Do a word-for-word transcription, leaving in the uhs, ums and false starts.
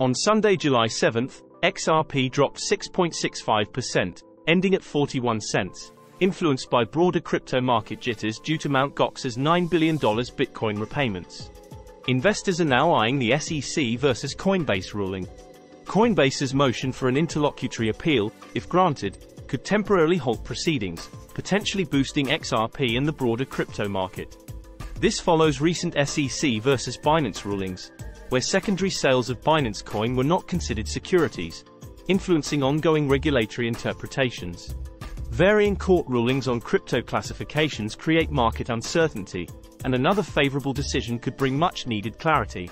On Sunday, July seventh, X R P dropped six point six five percent, ending at forty-one cents, influenced by broader crypto market jitters due to Mount Gox's nine billion dollar Bitcoin repayments. Investors are now eyeing the S E C versus Coinbase ruling. Coinbase's motion for an interlocutory appeal, if granted, could temporarily halt proceedings, potentially boosting X R P and the broader crypto market. This follows recent S E C versus Binance rulings, where secondary sales of Binance Coin were not considered securities, influencing ongoing regulatory interpretations. Varying court rulings on crypto classifications create market uncertainty, and another favorable decision could bring much-needed clarity.